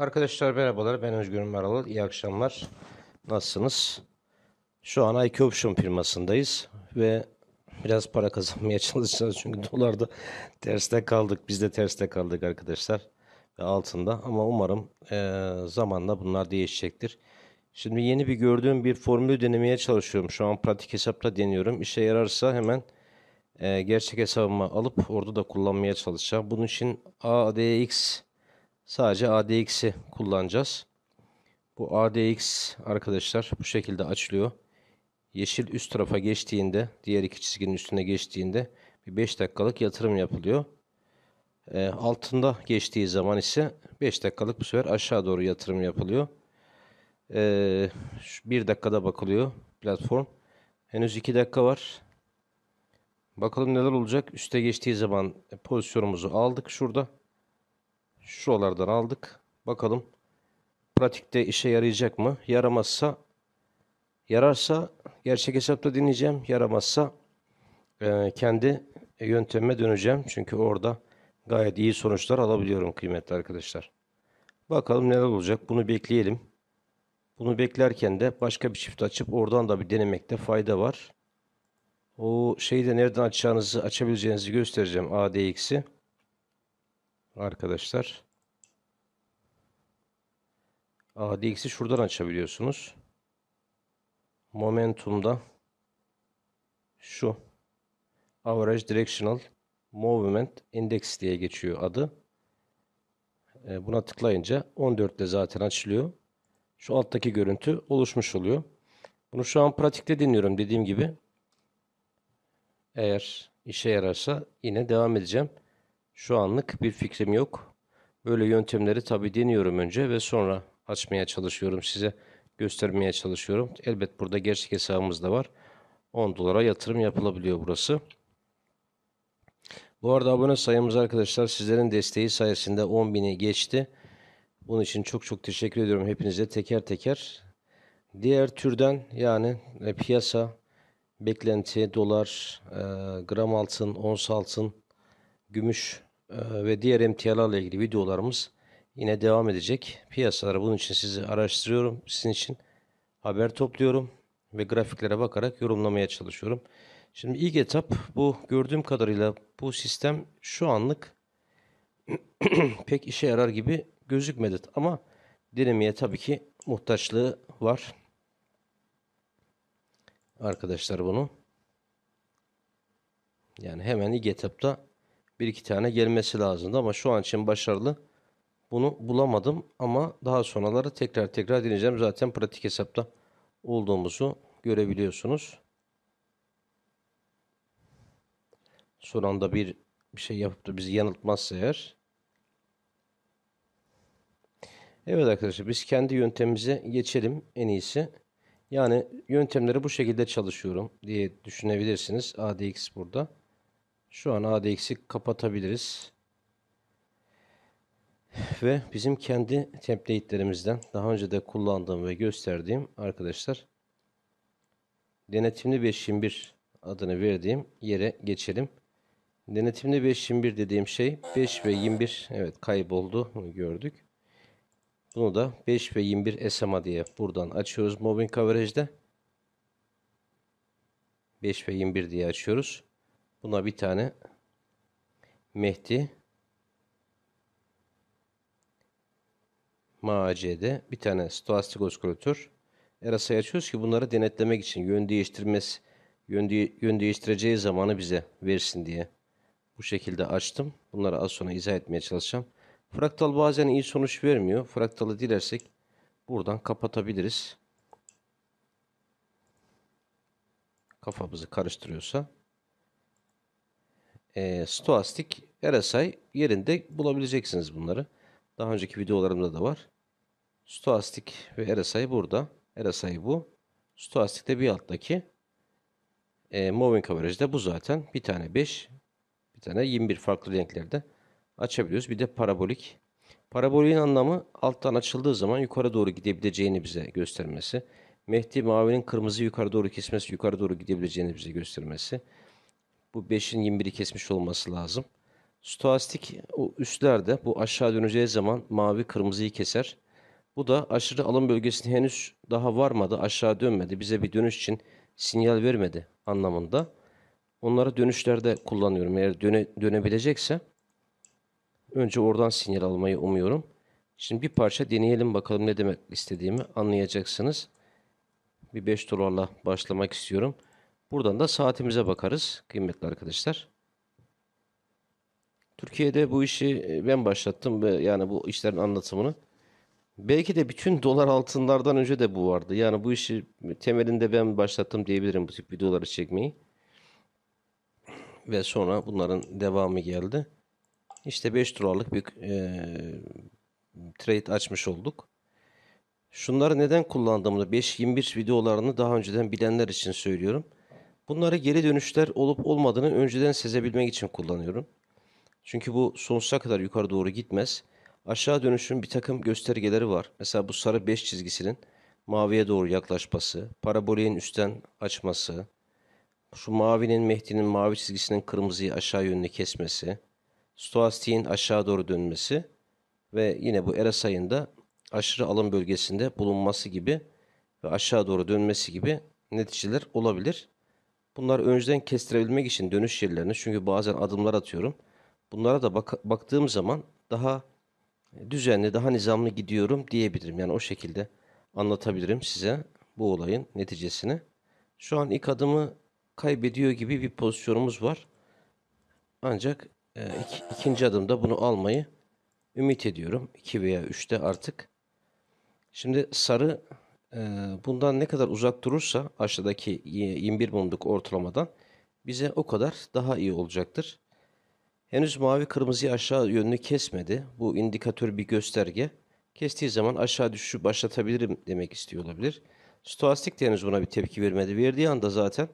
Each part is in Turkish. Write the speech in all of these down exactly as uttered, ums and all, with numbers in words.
Arkadaşlar merhabalar, ben Özgür Meral. İyi akşamlar. Nasılsınız? Şu an I Q Option firmasındayız ve biraz para kazanmaya çalışacağız çünkü dolarda terste kaldık. Biz de terste kaldık arkadaşlar ve altında, ama umarım e, zamanla bunlar değişecektir. Şimdi yeni bir gördüğüm bir formülü denemeye çalışıyorum. Şu an pratik hesapta deniyorum. İşe yararsa hemen e, gerçek hesabıma alıp orada da kullanmaya çalışacağım. Bunun için A D X, sadece A D X'i kullanacağız. Bu A D X arkadaşlar bu şekilde açılıyor. Yeşil üst tarafa geçtiğinde, diğer iki çizginin üstüne geçtiğinde bir beş dakikalık yatırım yapılıyor. E, altında geçtiği zaman ise beş dakikalık bu sefer aşağı doğru yatırım yapılıyor. E, bir dakikada bakılıyor platform. Henüz iki dakika var. Bakalım neler olacak. Üste geçtiği zaman pozisyonumuzu aldık şurada. Şuralardan aldık. Bakalım pratikte işe yarayacak mı? Yaramazsa, yararsa gerçek hesapta dinleyeceğim. Yaramazsa e, kendi yöntemime döneceğim. Çünkü orada gayet iyi sonuçlar alabiliyorum kıymetli arkadaşlar. Bakalım neler olacak. Bunu bekleyelim. Bunu beklerken de başka bir çift açıp oradan da bir denemekte fayda var. O şeyi de nereden açacağınızı, açabileceğinizi göstereceğim. A D X'i. Arkadaşlar A D X'i şuradan açabiliyorsunuz. Momentum'da şu Average Directional Movement Index diye geçiyor adı. E, buna tıklayınca on dörtte zaten açılıyor. Şu alttaki görüntü oluşmuş oluyor. Bunu şu an pratikte deniyorum dediğim gibi. Eğer işe yararsa yine devam edeceğim. Şu anlık bir fikrim yok. Böyle yöntemleri tabi deniyorum önce ve sonra açmaya çalışıyorum. Size göstermeye çalışıyorum. Elbet burada gerçek hesabımız da var. on dolara yatırım yapılabiliyor burası. Bu arada abone sayımız arkadaşlar sizlerin desteği sayesinde on bini geçti. Bunun için çok çok teşekkür ediyorum hepinize teker teker. Diğer türden, yani piyasa, beklenti, dolar, gram altın, ons altın, gümüş ve diğer emtialarla ilgili videolarımız yine devam edecek. Piyasaları bunun için sizi araştırıyorum. Sizin için haber topluyorum ve grafiklere bakarak yorumlamaya çalışıyorum. Şimdi ilk etap bu, gördüğüm kadarıyla bu sistem şu anlık pek işe yarar gibi gözükmedi. Ama denemeye tabii ki muhtaçlığı var. Arkadaşlar bunu, yani hemen ilk etapta bir iki tane gelmesi lazımdı ama şu an için başarılı. Bunu bulamadım ama daha sonraları tekrar tekrar deneyeceğim. Zaten pratik hesapta olduğumuzu görebiliyorsunuz. Son anda bir şey yapıp da bizi yanıltmazsa eğer. Evet arkadaşlar, biz kendi yöntemimize geçelim en iyisi. Yani yöntemleri bu şekilde çalışıyorum diye düşünebilirsiniz. A D X burada. Şu an A D X'i kapatabiliriz. Ve bizim kendi template'lerimizden daha önce de kullandığım ve gösterdiğim arkadaşlar denetimli beş nokta yirmi bir adını verdiğim yere geçelim. Denetimli beş nokta yirmi bir dediğim şey beş ve yirmi bir, evet kayboldu, bunu gördük. Bunu da beş ve yirmi bir S M A diye buradan açıyoruz. Moving Average'de beş ve yirmi bir diye açıyoruz. Buna bir tane Mehdi M A C'de bir tane Stochastic oskülatör erasayı açıyoruz ki bunları denetlemek için, yön değiştirmez yön, de, yön değiştireceği zamanı bize versin diye bu şekilde açtım. Bunları az sonra izah etmeye çalışacağım. Fraktal bazen iyi sonuç vermiyor. Fraktalı dilersek buradan kapatabiliriz. Kafamızı karıştırıyorsa. E, Stochastic, R S I yerinde bulabileceksiniz bunları. Daha önceki videolarımda da var. Stochastic ve R S I burada. R S I bu. Stochastic de bir alttaki. E, Moving Average de bu zaten. Bir tane beş, bir tane yirmi bir farklı renklerde açabiliyoruz. Bir de parabolik. Paraboliğin anlamı alttan açıldığı zaman yukarı doğru gidebileceğini bize göstermesi. Mehdi mavinin kırmızı yukarı doğru kesmesi, yukarı doğru gidebileceğini bize göstermesi. Bu beşin yirmi biri kesmiş olması lazım. Stochastik o üstlerde bu aşağı döneceği zaman mavi kırmızıyı keser. Bu da aşırı alım bölgesine henüz daha varmadı, aşağı dönmedi, bize bir dönüş için sinyal vermedi anlamında. Onları dönüşlerde kullanıyorum. Eğer döne, dönebilecekse önce oradan sinyal almayı umuyorum. Şimdi bir parça deneyelim bakalım ne demek istediğimi anlayacaksınız. Bir beş dolarla başlamak istiyorum. Buradan da saatimize bakarız kıymetli arkadaşlar. Türkiye'de bu işi ben başlattım ve yani bu işlerin anlatımını. Belki de bütün dolar altınlardan önce de bu vardı. Yani bu işi temelinde ben başlattım diyebilirim bu tip videoları çekmeyi. Ve sonra bunların devamı geldi. İşte beş dolarlık bir e, trade açmış olduk. Şunları neden kullandığımda beş yirmi bir videolarını daha önceden bilenler için söylüyorum. Bunları geri dönüşler olup olmadığını önceden sezebilmek için kullanıyorum. Çünkü bu sonsuza kadar yukarı doğru gitmez. Aşağı dönüşün bir takım göstergeleri var. Mesela bu sarı beş çizgisinin maviye doğru yaklaşması, paraboliğin üstten açması, şu mavinin, Mehdi'nin mavi çizgisinin kırmızıyı aşağı yönlü kesmesi, stokastiğin aşağı doğru dönmesi ve yine bu R S I'nin da aşırı alım bölgesinde bulunması gibi ve aşağı doğru dönmesi gibi neticeler olabilir. Bunlar önceden kestirebilmek için dönüş yerlerini, çünkü bazen adımlar atıyorum. Bunlara da bak baktığım zaman daha düzenli, daha nizamlı gidiyorum diyebilirim. Yani o şekilde anlatabilirim size bu olayın neticesini. Şu an ilk adımı kaybediyor gibi bir pozisyonumuz var. Ancak e, iki, ikinci adımda bunu almayı ümit ediyorum. iki veya üçte artık. Şimdi sarı e, bundan ne kadar uzak durursa aşağıdaki yirmi bir mumluk ortalamadan bize o kadar daha iyi olacaktır. Henüz mavi kırmızıyı aşağı yönlü kesmedi. Bu indikatör bir gösterge. Kestiği zaman aşağı düşüşü başlatabilirim demek istiyor olabilir. Stochastik de henüz buna bir tepki vermedi. Verdiği anda zaten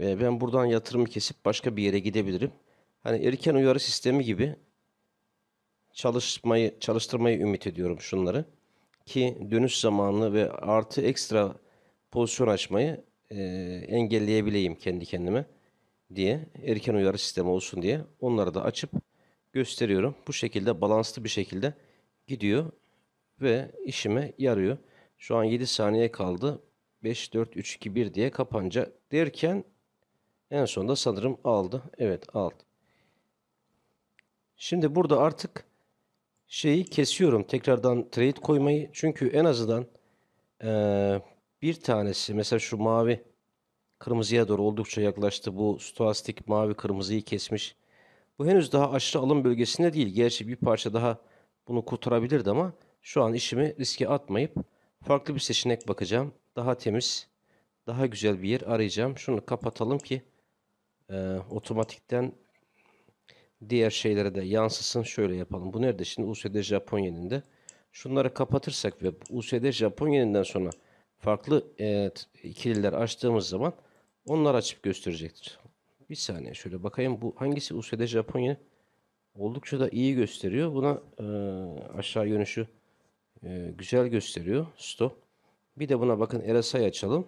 e, ben buradan yatırımı kesip başka bir yere gidebilirim. Hani erken uyarı sistemi gibi çalışmayı çalıştırmayı ümit ediyorum şunları. Ki dönüş zamanını ve artı ekstra pozisyon açmayı e, engelleyebileyim kendi kendime diye, erken uyarı sistemi olsun diye onları da açıp gösteriyorum. Bu şekilde balanslı bir şekilde gidiyor ve işime yarıyor. Şu an yedi saniye kaldı. beş dört üç iki bir diye kapanca derken en sonunda sanırım aldı. Evet, aldı. Şimdi burada artık şeyi kesiyorum. Tekrardan trade koymayı. Çünkü en azından ee, bir tanesi mesela şu mavi kırmızıya doğru oldukça yaklaştı. Bu stochastik mavi kırmızıyı kesmiş. Bu henüz daha aşırı alım bölgesinde değil. Gerçi bir parça daha bunu kurtarabilirdi ama şu an işimi riske atmayıp farklı bir seçenek bakacağım. Daha temiz, daha güzel bir yer arayacağım. Şunu kapatalım ki e, otomatikten diğer şeylere de yansısın. Şöyle yapalım. Bu nerede şimdi? U S D Japon yeninde. Şunları kapatırsak ve U S D Japon yeninden sonra farklı e, ikililer açtığımız zaman onlar açıp gösterecektir. Bir saniye şöyle bakayım. Bu hangisi? U S D Japonya oldukça da iyi gösteriyor. Buna e, aşağı yönüşü e, güzel gösteriyor. Stop. Bir de buna bakın, R S I açalım.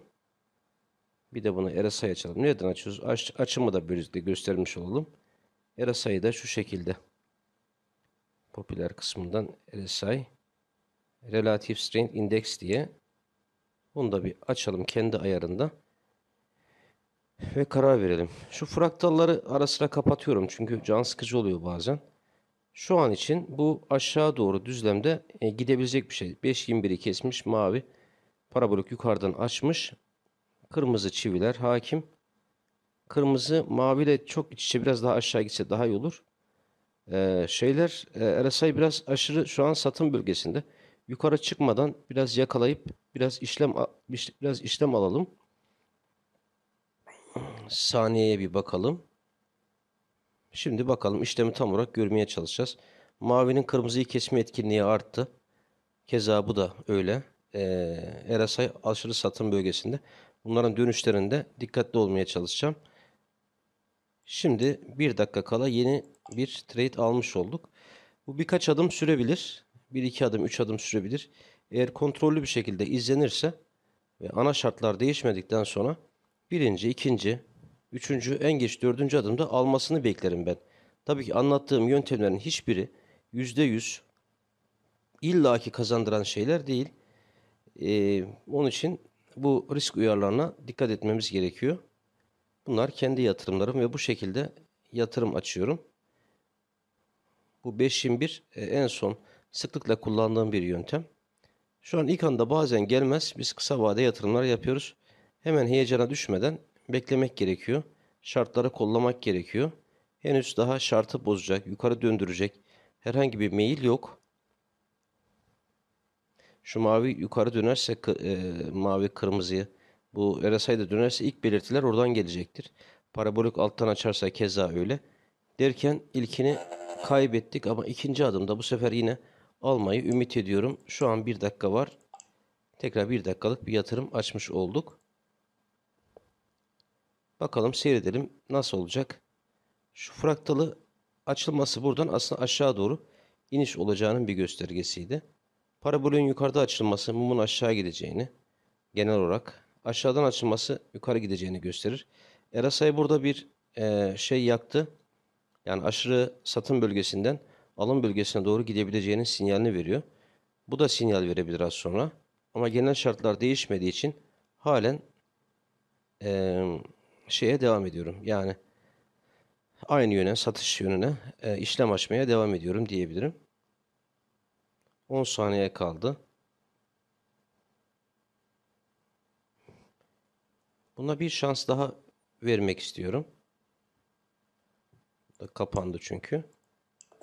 Bir de buna R S I açalım. Nereden açıyoruz? Aç, açımı da böylelikle göstermiş olalım. R S I'yi da şu şekilde. Popüler kısmından R S I Relative Strength Index diye. Bunu da bir açalım kendi ayarında. Ve karar verelim. Şu fraktalları ara sıra kapatıyorum. Çünkü can sıkıcı oluyor bazen. Şu an için bu aşağı doğru düzlemde e, gidebilecek bir şey. beş yirmi biri kesmiş mavi. Parabolik yukarıdan açmış. Kırmızı çiviler hakim. Kırmızı maviyle çok iç içe, biraz daha aşağı gitse daha iyi olur. E, şeyler e, R S I biraz aşırı şu an satım bölgesinde. Yukarı çıkmadan biraz yakalayıp biraz işlem biraz işlem alalım. Saniyeye bir bakalım. Şimdi bakalım, işlemi tam olarak görmeye çalışacağız. Mavinin kırmızıyı kesme etkinliği arttı. Keza bu da öyle. Ee, R S I aşırı satım bölgesinde. Bunların dönüşlerinde dikkatli olmaya çalışacağım. Şimdi bir dakika kala yeni bir trade almış olduk. Bu birkaç adım sürebilir. bir iki adım üç adım sürebilir. Eğer kontrollü bir şekilde izlenirse ve ana şartlar değişmedikten sonra birinci, ikinci, üçüncü, en geç dördüncü adımda almasını beklerim ben. Tabii ki anlattığım yöntemlerin hiçbiri yüzde yüz illaki kazandıran şeyler değil. Ee, onun için bu risk uyarlarına dikkat etmemiz gerekiyor. Bunlar kendi yatırımlarım ve bu şekilde yatırım açıyorum. Bu beş yirmi bir en son sıklıkla kullandığım bir yöntem. Şu an ilk anda bazen gelmez. Biz kısa vade yatırımlar yapıyoruz. Hemen heyecana düşmeden beklemek gerekiyor. Şartları kollamak gerekiyor. Henüz daha şartı bozacak, yukarı döndürecek herhangi bir meyil yok. Şu mavi yukarı dönerse e, mavi kırmızıyı, bu R S I'da dönerse ilk belirtiler oradan gelecektir. Parabolik alttan açarsa keza öyle. Derken ilkini kaybettik ama ikinci adımda bu sefer yine almayı ümit ediyorum. Şu an bir dakika var. Tekrar bir dakikalık bir yatırım açmış olduk. Bakalım, seyredelim nasıl olacak. Şu fraktalı açılması buradan aslında aşağı doğru iniş olacağının bir göstergesiydi. Parabolün yukarıda açılması mumun aşağı gideceğini, genel olarak aşağıdan açılması yukarı gideceğini gösterir. R S I burada bir e, şey yaktı. Yani aşırı satım bölgesinden alım bölgesine doğru gidebileceğinin sinyalini veriyor. Bu da sinyal verebilir az sonra. Ama genel şartlar değişmediği için halen e, şeye devam ediyorum. Yani aynı yöne, satış yönüne e, işlem açmaya devam ediyorum diyebilirim. on saniye kaldı. Buna bir şans daha vermek istiyorum. Da kapandı çünkü.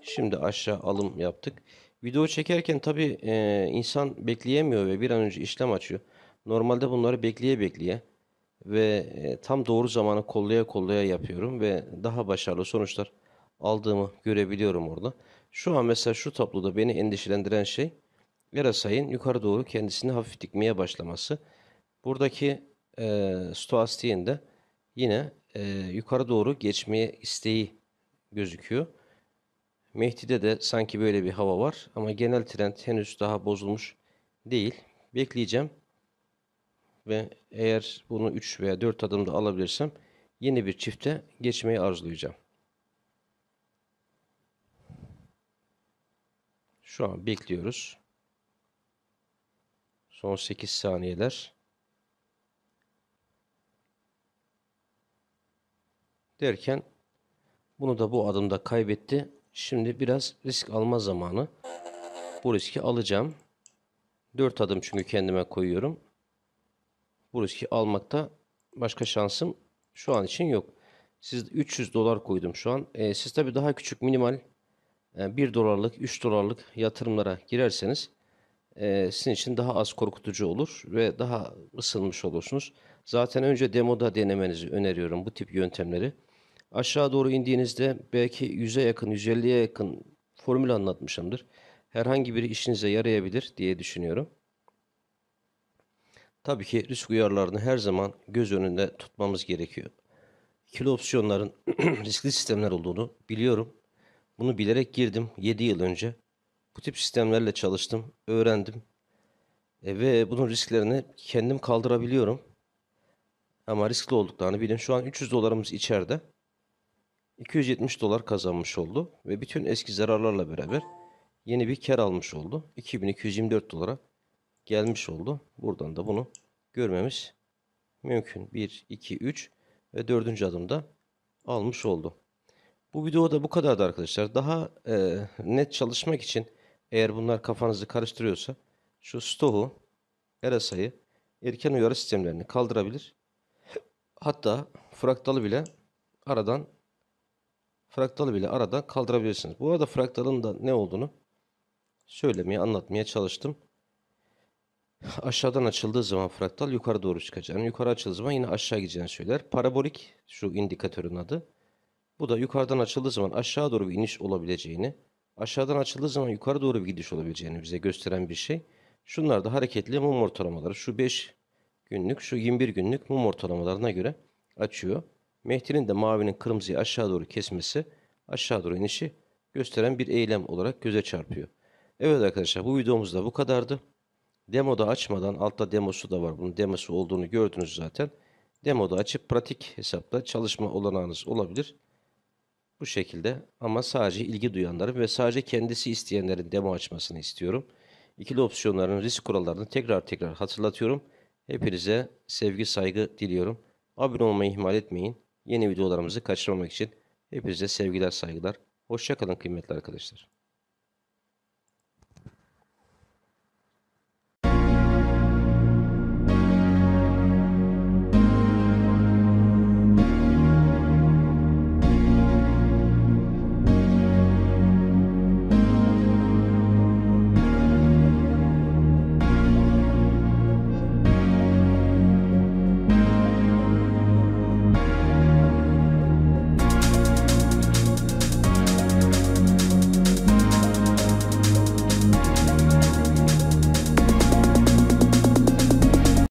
Şimdi aşağı alım yaptık. Video çekerken tabii e, insan bekleyemiyor ve bir an önce işlem açıyor. Normalde bunları bekleye bekleye ve e, tam doğru zamanı kollaya kollaya yapıyorum ve daha başarılı sonuçlar aldığımı görebiliyorum orada. Şu an mesela şu tabloda beni endişelendiren şey R S I'nin yukarı doğru kendisini hafif dikmeye başlaması. Buradaki e, Stochastic'in de yine e, yukarı doğru geçmeye isteği gözüküyor. Mehdi'de de sanki böyle bir hava var ama genel trend henüz daha bozulmuş değil. Bekleyeceğim ve eğer bunu üç veya dört adımda alabilirsem yeni bir çifte geçmeyi arzulayacağım. Şu an bekliyoruz. Son sekiz saniyeler. Derken bunu da bu adımda kaybetti. Şimdi biraz risk alma zamanı. Bu riski alacağım. dört adım çünkü kendime koyuyorum. Bu riski almakta başka şansım şu an için yok. Siz üç yüz dolar koydum şu an. E, siz tabii daha küçük minimal bir dolarlık, üç dolarlık yatırımlara girerseniz e, sizin için daha az korkutucu olur ve daha ısınmış olursunuz. Zaten önce demoda denemenizi öneriyorum bu tip yöntemleri. Aşağı doğru indiğinizde belki yüze yakın, yüz elliye yakın formül anlatmışımdır. Herhangi biri işinize yarayabilir diye düşünüyorum. Tabii ki risk uyarılarını her zaman göz önünde tutmamız gerekiyor. İkili opsiyonların riskli sistemler olduğunu biliyorum. Bunu bilerek girdim yedi yıl önce. Bu tip sistemlerle çalıştım, öğrendim. E ve bunun risklerini kendim kaldırabiliyorum. Ama riskli olduklarını bilin. Şu an üç yüz dolarımız içeride. iki yüz yetmiş dolar kazanmış oldu. Ve bütün eski zararlarla beraber yeni bir kar almış oldu. iki bin iki yüz yirmi dört dolara gelmiş oldu. Buradan da bunu görmemiz mümkün. bir, iki, üç ve dördüncü adımda almış oldu. Bu videoda bu kadardı arkadaşlar. Daha e, net çalışmak için eğer bunlar kafanızı karıştırıyorsa şu Stoch'u, R S I'yi, erken uyarı sistemlerini kaldırabilir. Hatta fraktalı bile aradan fraktalı bile aradan kaldırabilirsiniz. Bu arada fraktalın da ne olduğunu söylemeye, anlatmaya çalıştım. Aşağıdan açıldığı zaman fraktal yukarı doğru çıkacağını, yukarı açıldığı zaman yine aşağı gideceğini söyler. Parabolik şu indikatörün adı. Bu da yukarıdan açıldığı zaman aşağı doğru bir iniş olabileceğini, aşağıdan açıldığı zaman yukarı doğru bir gidiş olabileceğini bize gösteren bir şey. Şunlar da hareketli mum ortalamaları. Şu beş günlük, şu yirmi bir günlük mum ortalamalarına göre açıyor. Mehdi'nin de mavinin kırmızıyı aşağı doğru kesmesi, aşağı doğru inişi gösteren bir eylem olarak göze çarpıyor. Evet arkadaşlar, bu videomuz da bu kadardı. Demoda açmadan, altta demosu da var. Bunun demosu olduğunu gördünüz zaten. Demoda açıp pratik hesapta çalışma olanağınız olabilir. Bu şekilde, ama sadece ilgi duyanların ve sadece kendisi isteyenlerin demo açmasını istiyorum. İkili opsiyonların risk kurallarını tekrar tekrar hatırlatıyorum. Hepinize sevgi, saygı diliyorum. Abone olmayı ihmal etmeyin. Yeni videolarımızı kaçırmamak için hepinize sevgiler, saygılar. Hoşça kalın kıymetli arkadaşlar.